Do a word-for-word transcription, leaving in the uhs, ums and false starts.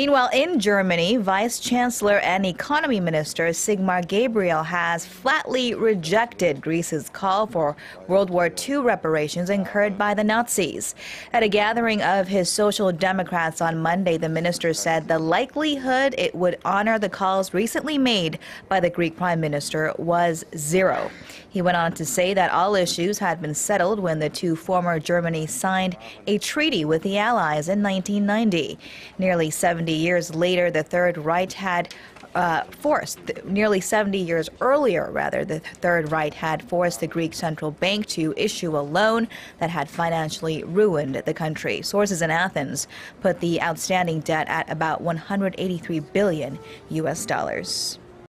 Meanwhile, in Germany, Vice Chancellor and Economy Minister Sigmar Gabriel has flatly rejected Greece's call for World War Two reparations incurred by the Nazis. At a gathering of his Social Democrats on Monday, the minister said the likelihood it would honor the calls recently made by the Greek Prime Minister was zero. He went on to say that all issues had been settled when the two former Germanies signed a treaty with the Allies in nineteen ninety. Nearly seventy years later, the Third Reich had uh, forced, nearly seventy years earlier rather, the Third Reich had forced the Greek Central Bank to issue a loan that had financially ruined the country. Sources in Athens put the outstanding debt at about one hundred eighty-three billion U S dollars.